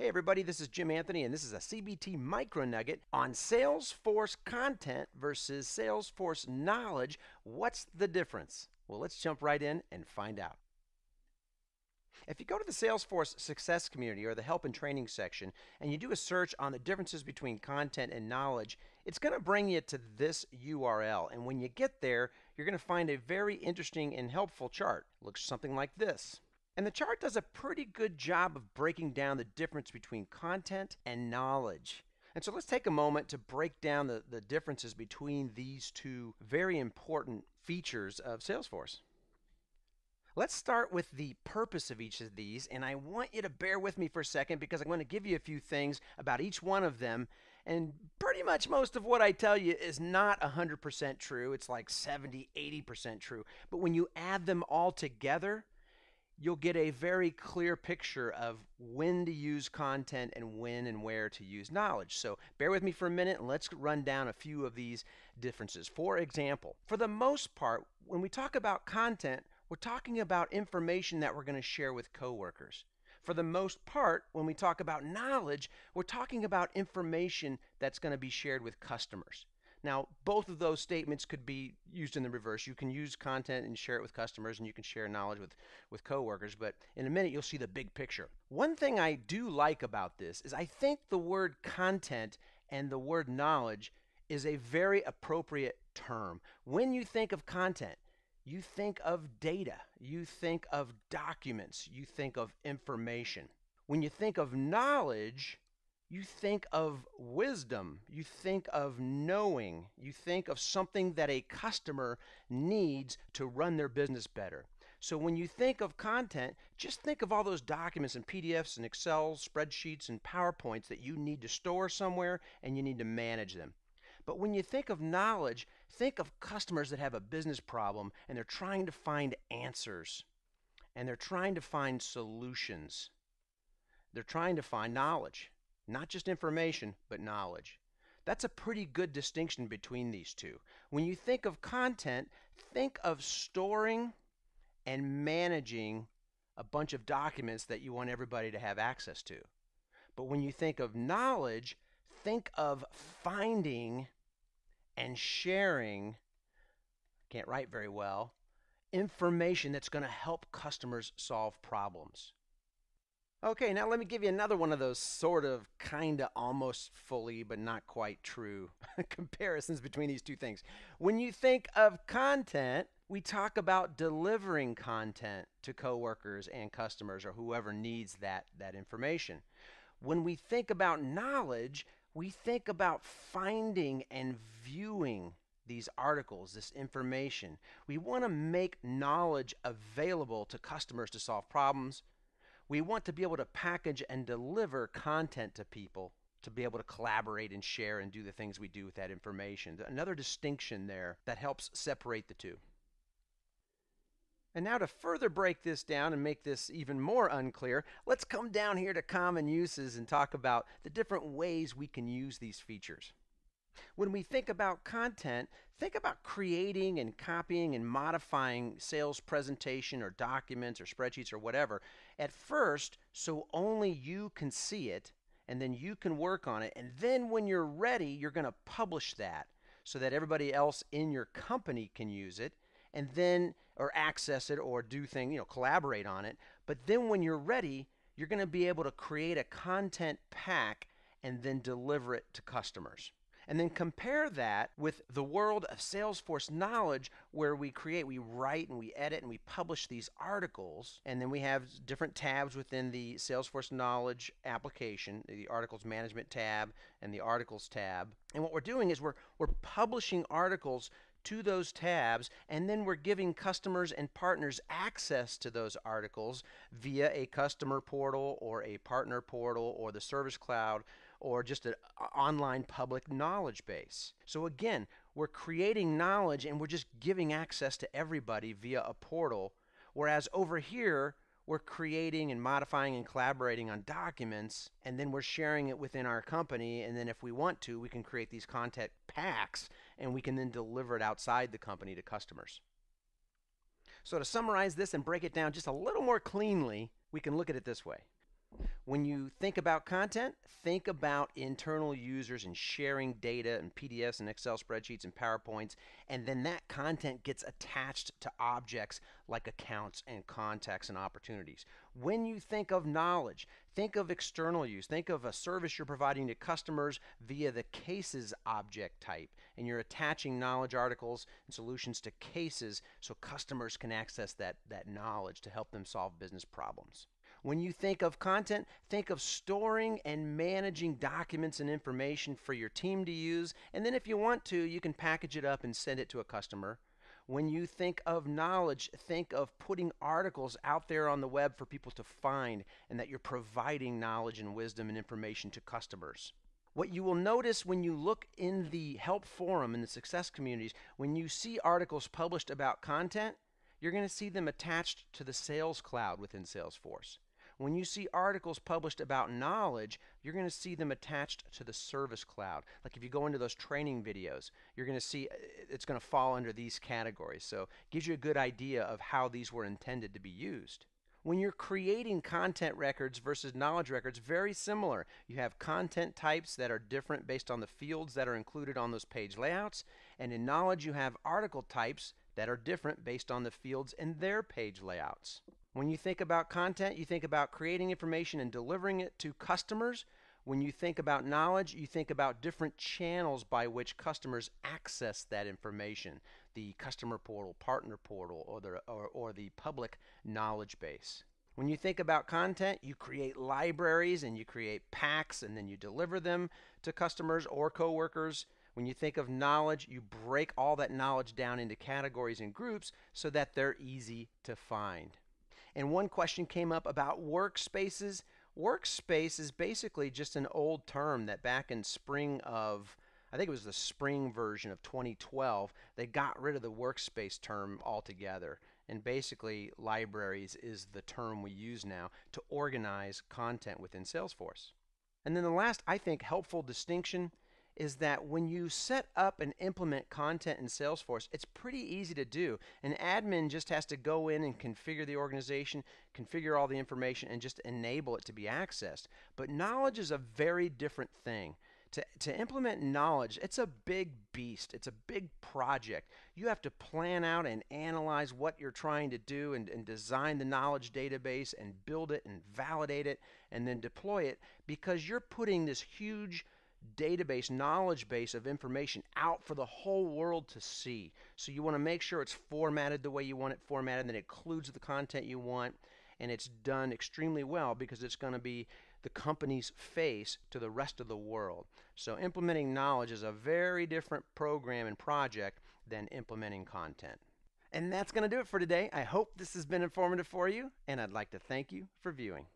Hey everybody, this is Jim Anthony and this is a CBT Micro Nugget on Salesforce content versus Salesforce knowledge. What's the difference? Well, let's jump right in and find out. If you go to the Salesforce Success Community or the Help and Training section and you do a search on the differences between content and knowledge, it's going to bring you to this URL. And when you get there, you're going to find a very interesting and helpful chart. Looks something like this. And the chart does a pretty good job of breaking down the difference between content and knowledge. And so let's take a moment to break down the differences between these two very important features of Salesforce. Let's start with the purpose of each of these, and I want you to bear with me for a second because I'm going to give you a few things about each one of them, and pretty much most of what I tell you is not 100% true. It's like 70-80% true, but when you add them all together, you'll get a very clear picture of when to use content and when and where to use knowledge. So bear with me for a minute and let's run down a few of these differences. For example, for the most part, when we talk about content, we're talking about information that we're going to share with coworkers. For the most part, when we talk about knowledge, we're talking about information that's going to be shared with customers. Now, both of those statements could be used in the reverse. You can use content and share it with customers, and you can share knowledge with coworkers, but in a minute, you'll see the big picture. One thing I do like about this is I think the word content and the word knowledge is a very appropriate term. When you think of content, you think of data, you think of documents, you think of information. When you think of knowledge, you think of wisdom, you think of knowing, you think of something that a customer needs to run their business better. So when you think of content, just think of all those documents and PDFs and Excel spreadsheets and PowerPoints that you need to store somewhere and you need to manage them. But when you think of knowledge, think of customers that have a business problem and they're trying to find answers and they're trying to find solutions. They're trying to find knowledge. Not just information, but knowledge. That's a pretty good distinction between these two. When you think of content, think of storing and managing a bunch of documents that you want everybody to have access to. But when you think of knowledge, think of finding and sharing, can't write very well, information that's going to help customers solve problems. Okay, now let me give you another one of those sort of, kinda, almost fully, but not quite true comparisons between these two things. When you think of content, we talk about delivering content to coworkers and customers or whoever needs that information. When we think about knowledge, we think about finding and viewing these articles, this information. We want to make knowledge available to customers to solve problems. We want to be able to package and deliver content to people to be able to collaborate and share and do the things we do with that information. Another distinction there that helps separate the two. And now to further break this down and make this even more unclear, let's come down here to common uses and talk about the different ways we can use these features. When we think about content, think about creating and copying and modifying sales presentation or documents or spreadsheets or whatever at first so only you can see it and then you can work on it, and then when you're ready you're going to publish that so that everybody else in your company can use it and then or access it or do things, you know, collaborate on it. But then when you're ready you're going to be able to create a content pack and then deliver it to customers. And then compare that with the world of Salesforce knowledge where we create, we write and we edit and we publish these articles, and then we have different tabs within the Salesforce knowledge application, the articles management tab and the articles tab. And what we're doing is we're publishing articles to those tabs, and then we're giving customers and partners access to those articles via a customer portal or a partner portal or the Service Cloud or just an online public knowledge base. So again, we're creating knowledge and we're just giving access to everybody via a portal, whereas over here we're creating and modifying and collaborating on documents, and then we're sharing it within our company, and then if we want to, we can create these content packs and we can then deliver it outside the company to customers. So to summarize this and break it down just a little more cleanly, we can look at it this way. When you think about content, think about internal users and sharing data and PDFs and Excel spreadsheets and PowerPoints, and then that content gets attached to objects like accounts and contacts and opportunities. When you think of knowledge, think of external use. Think of a service you're providing to customers via the cases object type, and you're attaching knowledge articles and solutions to cases so customers can access that knowledge to help them solve business problems. When you think of content, think of storing and managing documents and information for your team to use, and then if you want to, you can package it up and send it to a customer. When you think of knowledge, think of putting articles out there on the web for people to find, and that you're providing knowledge and wisdom and information to customers. What you will notice when you look in the help forum in the success communities, when you see articles published about content, you're going to see them attached to the Sales Cloud within Salesforce. When you see articles published about knowledge, you're going to see them attached to the Service Cloud. Like if you go into those training videos, you're going to see it's going to fall under these categories. So it gives you a good idea of how these were intended to be used. When you're creating content records versus knowledge records, very similar. You have content types that are different based on the fields that are included on those page layouts. And in knowledge, you have article types that are different based on the fields and their page layouts. When you think about content, you think about creating information and delivering it to customers. When you think about knowledge, you think about different channels by which customers access that information, the customer portal, partner portal, or the public knowledge base. When you think about content, you create libraries and you create packs and then you deliver them to customers or coworkers. When you think of knowledge, you break all that knowledge down into categories and groups so that they're easy to find. And one question came up about workspaces. Workspace is basically just an old term that back in spring of, I think it was the spring version of 2012, they got rid of the workspace term altogether. And basically, libraries is the term we use now to organize content within Salesforce. And then the last, I think, helpful distinction is that when you set up and implement content in Salesforce, it's pretty easy to do. An admin just has to go in and configure the organization, configure all the information, and just enable it to be accessed. But knowledge is a very different thing. To implement knowledge, it's a big beast. It's a big project. You have to plan out and analyze what you're trying to do and design the knowledge database and build it and validate it and then deploy it, because you're putting this huge database, knowledge base of information out for the whole world to see. So you want to make sure it's formatted the way you want it formatted, that it includes the content you want, and it's done extremely well because it's going to be the company's face to the rest of the world. So implementing knowledge is a very different program and project than implementing content. And that's going to do it for today. I hope this has been informative for you, and I'd like to thank you for viewing.